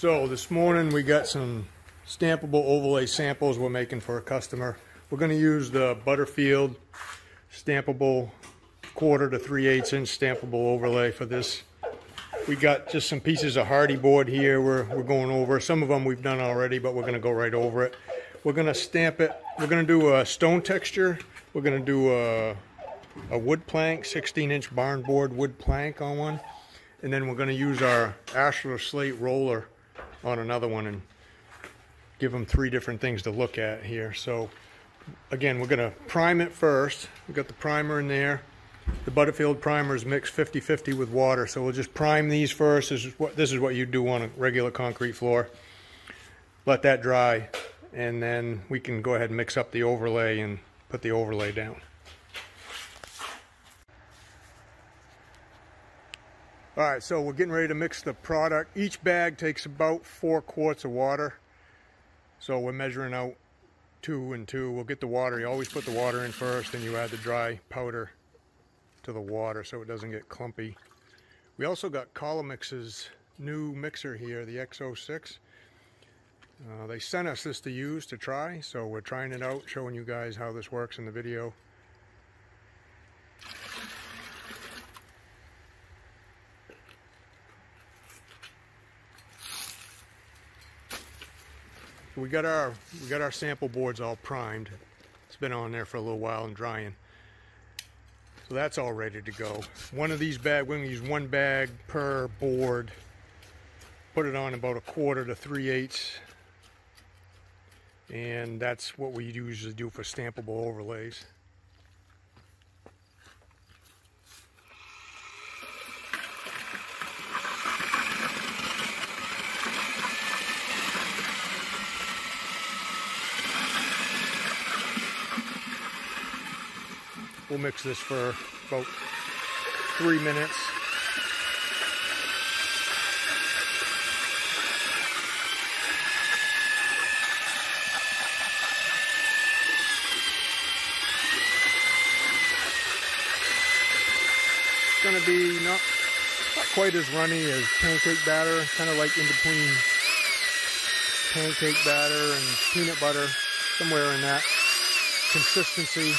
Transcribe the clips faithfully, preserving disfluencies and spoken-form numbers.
So this morning we got some stampable overlay samples we're making for a customer. We're going to use the Butterfield stampable quarter to three-eighths inch stampable overlay for this. We got just some pieces of hardy board here we're, we're going over. Some of them we've done already, but we're going to go right over it. We're going to stamp it. We're going to do a stone texture. We're going to do a, a wood plank, sixteen inch barn board wood plank on one. And then we're going to use our ashlar slate roller on another one and give them three different things to look at here. So again, we're going to prime it first. We've got the primer in there. The Butterfield primer is mixed fifty fifty with water, so we'll just prime these first. This is what this is what you do on a regular concrete floor. Let that dry, and then we can go ahead and mix up the overlay and put the overlay down. All right, so we're getting ready to mix the product. Each bag takes about four quarts of water, so we're measuring out two and two. We'll get the water. You always put the water in first, and you add the dry powder to the water so it doesn't get clumpy. We also got Collomix's new mixer here, the X O six. Uh, they sent us this to use to try, so we're trying it out, showing you guys how this works in the video. We got our we got our sample boards all primed. It's been on there for a little while and drying. So that's all ready to go. One of these bags, we're going to use one bag per board. Put it on about a quarter to three-eighths. And that's what we usually do for stampable overlays. We'll mix this for about three minutes. It's gonna be not, not quite as runny as pancake batter, kind of like in between pancake batter and peanut butter, somewhere in that consistency.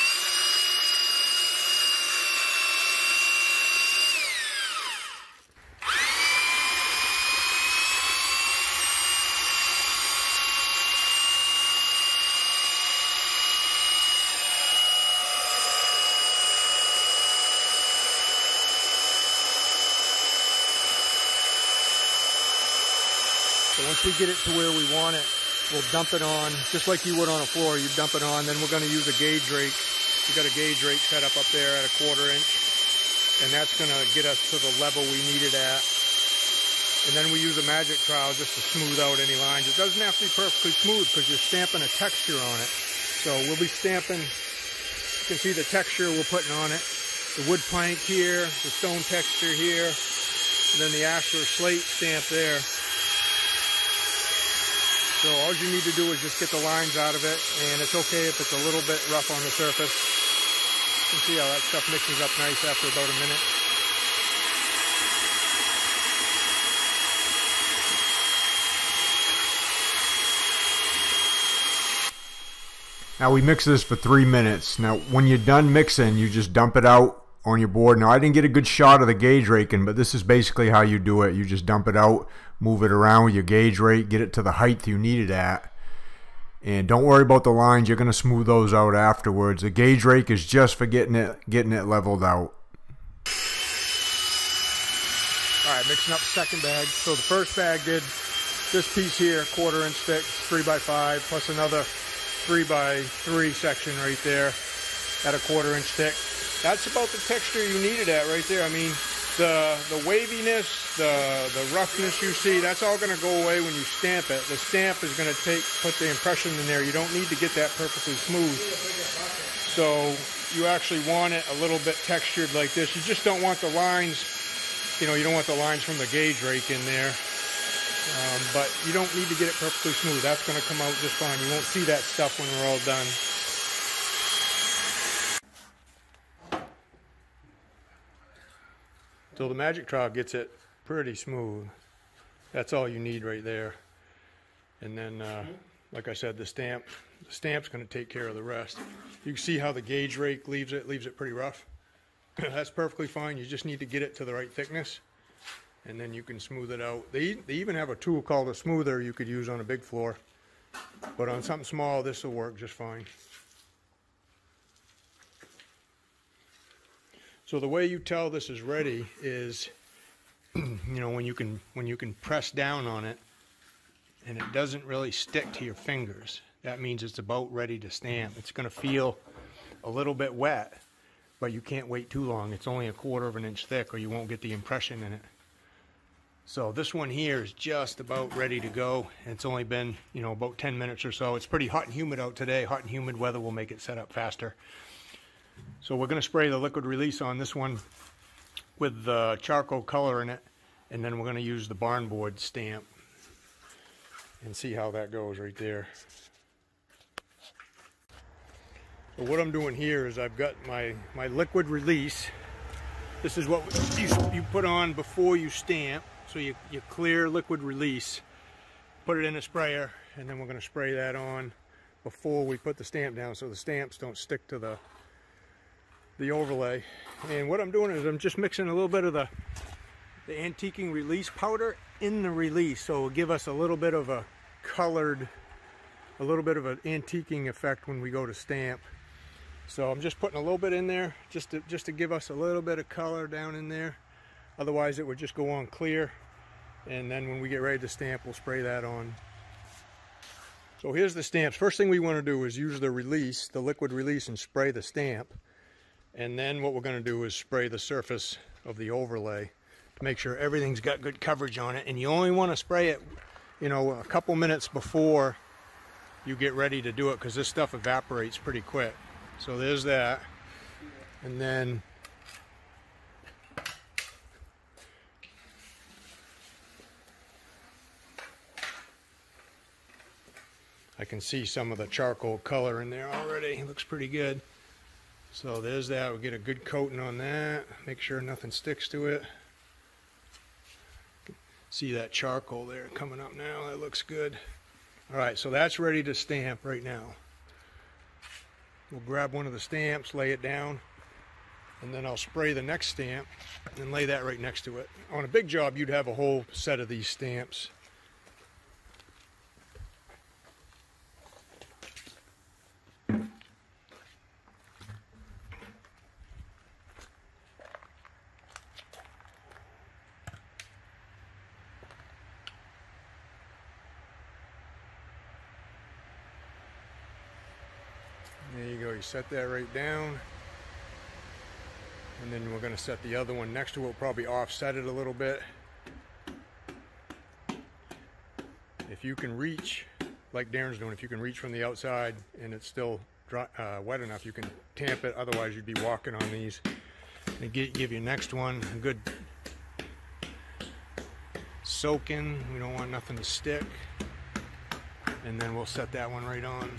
Once we get it to where we want it, we'll dump it on, just like you would on a floor. You dump it on, then we're going to use a gauge rake. We've got a gauge rake set up up there at a quarter inch, and that's going to get us to the level we need it at. And then we use a magic trowel just to smooth out any lines. It doesn't have to be perfectly smooth because you're stamping a texture on it. So we'll be stamping, you can see the texture we're putting on it. The wood plank here, the stone texture here, and then the ashlar slate stamp there. So all you need to do is just get the lines out of it, and it's okay if it's a little bit rough on the surface. You can see how that stuff mixes up nice after about a minute. Now we mix this for three minutes. Now when you're done mixing, you just dump it out on your board. Now I didn't get a good shot of the gauge raking, but this is basically how you do it. You just dump it out, move it around with your gauge rake, get it to the height you need it at, and don't worry about the lines. You're going to smooth those out afterwards. The gauge rake is just for getting it getting it leveled out. Alright, mixing up the second bag. So the first bag did this piece here, quarter inch thick, three by five, plus another three by three section right there at a quarter inch thick. That's about the texture you needed at right there. I mean, the the waviness, the the roughness you see, that's all going to go away when you stamp it. The stamp is going to take put the impression in there. You don't need to get that perfectly smooth. So you actually want it a little bit textured like this. You just don't want the lines, you know, you don't want the lines from the gauge rake in there. Um, but you don't need to get it perfectly smooth. That's going to come out just fine. You won't see that stuff when we're all done. So the magic trowel gets it pretty smooth. That's all you need right there. And then, uh, like I said, the stamp, the stamp's gonna take care of the rest. You can see how the gauge rake leaves it, leaves it pretty rough. That's perfectly fine. You just need to get it to the right thickness, and then you can smooth it out. They, they even have a tool called a smoother you could use on a big floor, but on something small, this will work just fine. So the way you tell this is ready is, you know, when you can, when you can press down on it and it doesn't really stick to your fingers, that means it's about ready to stamp. It's going to feel a little bit wet, but you can't wait too long. It's only a quarter of an inch thick or you won't get the impression in it. So this one here is just about ready to go. It's only been, you know, about ten minutes or so. It's pretty hot and humid out today. Hot and humid weather will make it set up faster. So we're going to spray the liquid release on this one with the charcoal color in it, and then we're going to use the barn board stamp and see how that goes right there. So what I'm doing here is I've got my, my liquid release. This is what you, you put on before you stamp. So you, you clear liquid release, put it in a sprayer, and then we're going to spray that on before we put the stamp down so the stamps don't stick to the, the overlay. And what I'm doing is I'm just mixing a little bit of the, the antiquing release powder in the release. So it'll give us a little bit of a colored, a little bit of an antiquing effect when we go to stamp. So I'm just putting a little bit in there just to, just to give us a little bit of color down in there. Otherwise it would just go on clear, and then when we get ready to stamp we'll spray that on. So here's the stamps. First thing we want to do is use the release, the liquid release, and spray the stamp. And then what we're going to do is spray the surface of the overlay to make sure everything's got good coverage on it. And you only want to spray it, you know, a couple minutes before you get ready to do it, because this stuff evaporates pretty quick. So there's that. And then I can see some of the charcoal color in there already. It looks pretty good. So there's that. We'll get a good coating on that. Make sure nothing sticks to it. See that charcoal there coming up now. That looks good. All right, so that's ready to stamp right now. We'll grab one of the stamps, lay it down, and then I'll spray the next stamp and lay that right next to it. On a big job, you'd have a whole set of these stamps. There you go, you set that right down. And then we're going to set the other one next to it. We'll probably offset it a little bit. If you can reach, like Darren's doing, if you can reach from the outside and it's still dry, uh, wet enough, you can tamp it. Otherwise, you'd be walking on these. And get, give your next one a good soaking. We don't want nothing to stick. And then we'll set that one right on.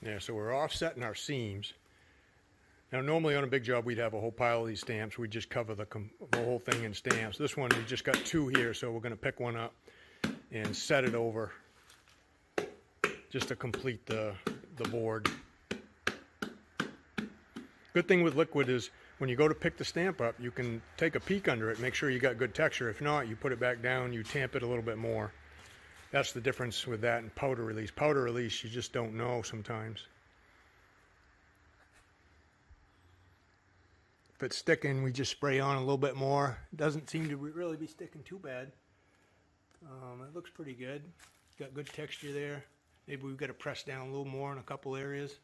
Yeah, so we're offsetting our seams. Now normally on a big job we'd have a whole pile of these stamps. We'd just cover the, com the whole thing in stamps. This one, we just got two here, so we're going to pick one up and set it over just to complete the, the board. Good thing with liquid is when you go to pick the stamp up, you can take a peek under it, make sure you got good texture. If not, you put it back down, you tamp it a little bit more. That's the difference with that and powder release. Powder release, you just don't know sometimes. If it's sticking, we just spray on a little bit more. It doesn't seem to really be sticking too bad. Um, it looks pretty good. Got good texture there. Maybe we've got to press down a little more in a couple areas.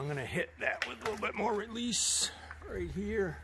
I'm gonna hit that with a little bit more release right here.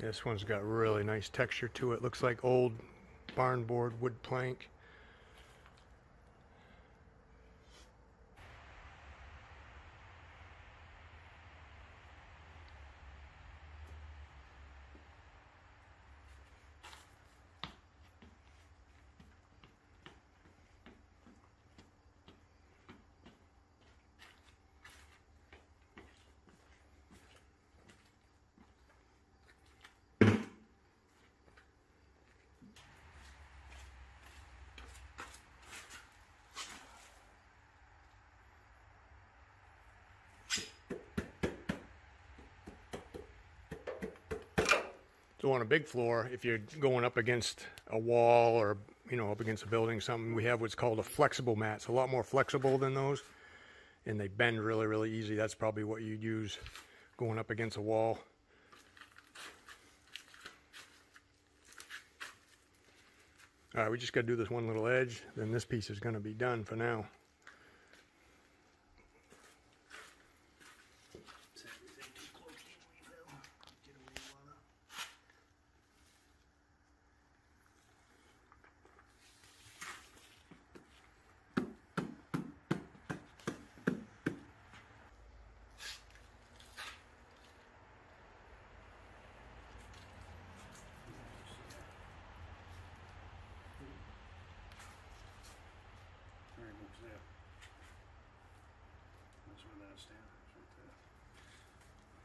This one's got really nice texture to it. Looks like old barn board wood plank. So on a big floor, if you're going up against a wall or, you know, up against a building, something, we have what's called a flexible mat. It's a lot more flexible than those, and they bend really, really easy. That's probably what you'd use going up against a wall. All right, we just got to do this one little edge, then this piece is going to be done for now.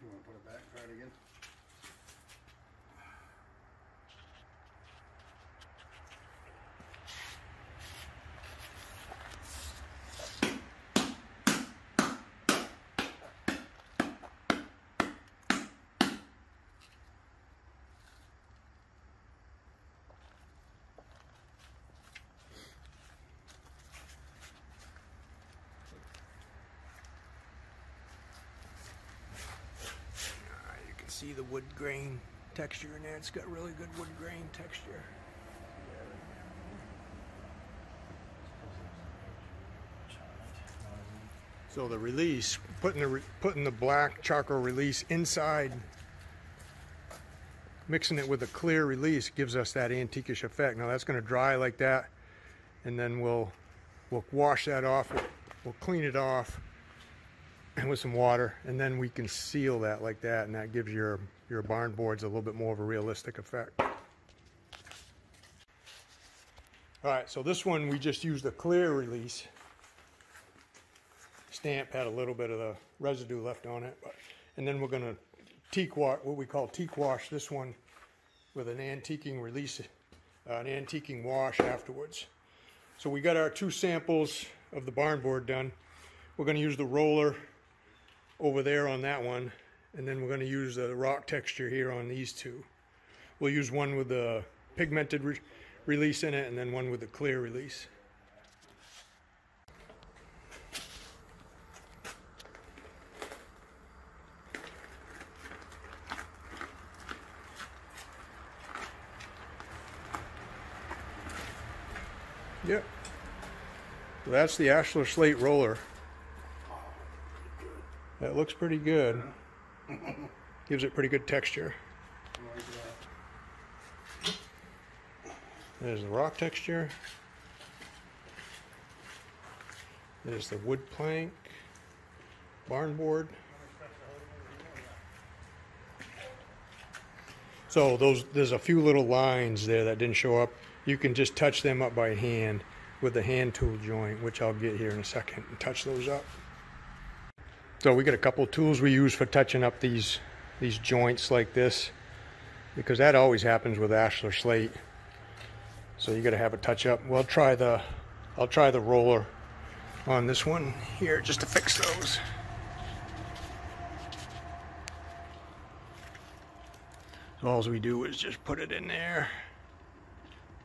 You want to put it back right again? See the wood grain texture in there. It's got really good wood grain texture. So the release, putting the putting the black charcoal release inside, mixing it with a clear release, gives us that antiquish effect. Now that's going to dry like that, and then we'll we'll wash that off. We'll, we'll clean it off. And with some water, and then we can seal that like that, and that gives your your barn boards a little bit more of a realistic effect. All right, so this one we just used a clear release stamp, had a little bit of the residue left on it, but, and then we're going to teak wash, what we call teak wash, this one with an antiquing release, uh, an antiquing wash afterwards. So we got our two samples of the barn board done. We're going to use the roller over there on that one, and then we're going to use the rock texture here on these two. We'll use one with the pigmented re release in it, and then one with the clear release. Yep. So that's the ashlar slate roller. That looks pretty good. Gives it pretty good texture. There's the rock texture. There's the wood plank, barn board. So those, there's a few little lines there that didn't show up. You can just touch them up by hand with the hand tool joint, which I'll get here in a second and touch those up. So we got a couple of tools we use for touching up these these joints like this, because that always happens with ashlar slate. So you got to have a touch up. Well, try the I'll try the roller on this one here just to fix those. So all we do is just put it in there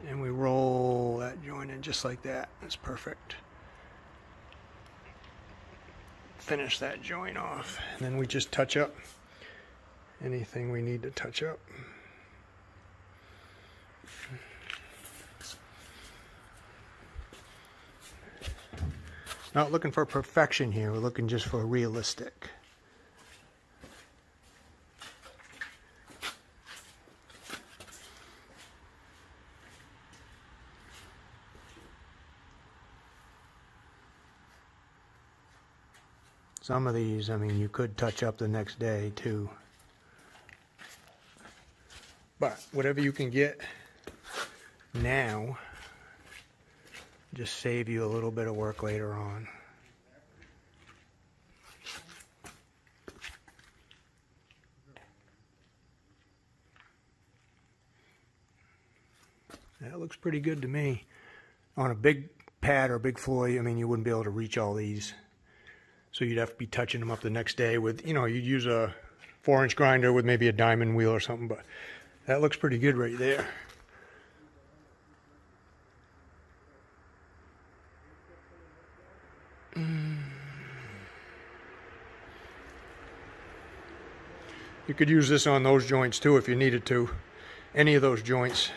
and we roll that joint in just like that. That's perfect. Finish that joint off, and then we just touch up anything we need to touch up. Not looking for perfection here, we're looking just for realistic. Some of these, I mean, you could touch up the next day too. But whatever you can get now, just save you a little bit of work later on. That looks pretty good to me. On a big pad or big floor, I mean, you wouldn't be able to reach all these. So you'd have to be touching them up the next day with, you know, you'd use a four inch grinder with maybe a diamond wheel or something, but that looks pretty good right there. You could use this on those joints too if you needed to. Any of those joints,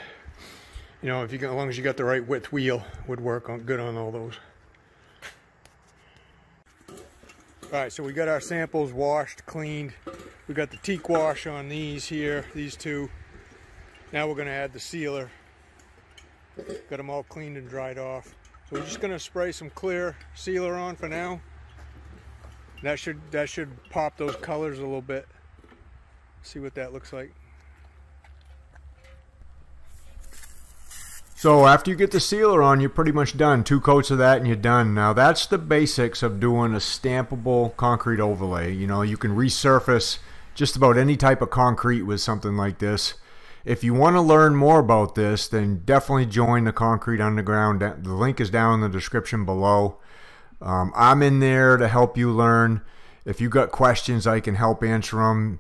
you know, if you, as long as you got the right width wheel, would work on good on all those. All right, so we got our samples washed, cleaned. We got the teak wash on these here, these two. Now we're gonna add the sealer. Got them all cleaned and dried off. So we're just gonna spray some clear sealer on for now. That should, that should pop those colors a little bit. See what that looks like. So after you get the sealer on, you're pretty much done. Two coats of that and you're done. Now that's the basics of doing a stampable concrete overlay. You know, you can resurface just about any type of concrete with something like this. If you want to learn more about this, then definitely join the Concrete Underground. The link is down in the description below. Um, I'm in there to help you learn. If you got questions, I can help answer them.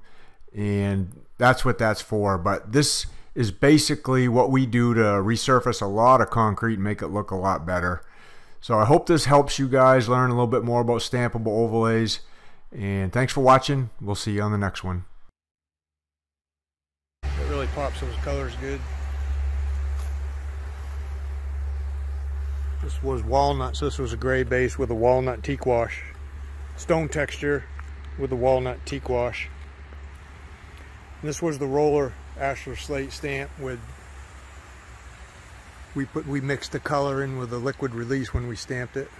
And that's what that's for. But this is basically what we do to resurface a lot of concrete and make it look a lot better. So I hope this helps you guys learn a little bit more about stampable overlays, and thanks for watching. We'll see you on the next one. It really pops those colors good. This was walnut, so this was a gray base with a walnut teak wash. Stone texture with a walnut teak wash. And this was the roller ashlar slate stamp with, we put we mixed the color in with the liquid release when we stamped it.